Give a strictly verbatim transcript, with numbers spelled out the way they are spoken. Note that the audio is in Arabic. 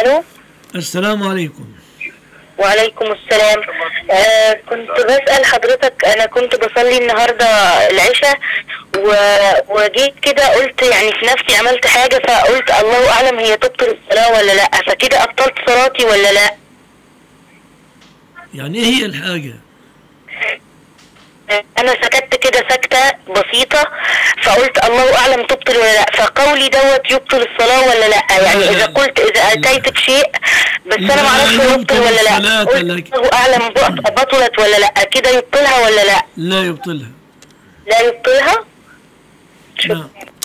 الو السلام عليكم. وعليكم السلام. آه كنت بسأل حضرتك، انا كنت بصلي النهارده العشاء وجيت كده قلت يعني في نفسي عملت حاجه، فقلت الله اعلم هي تبطل الصلاه ولا لا، فكده ابطلت صلاتي ولا لا؟ يعني ايه هي الحاجه؟ انا سكتت كده سكته بسيطه فقلت الله اعلم تبطل ولا لا، فقولي دوت يبطل الصلاه ولا لا؟ يعني لا اذا قلت اذا اتيت بشيء بس انا ما اعرفش يبطل ولا لا، قلت الله اعلم بطلت ولا لا، كده يبطلها ولا لا؟ لا يبطلها. لا يبطلها؟ شكرا.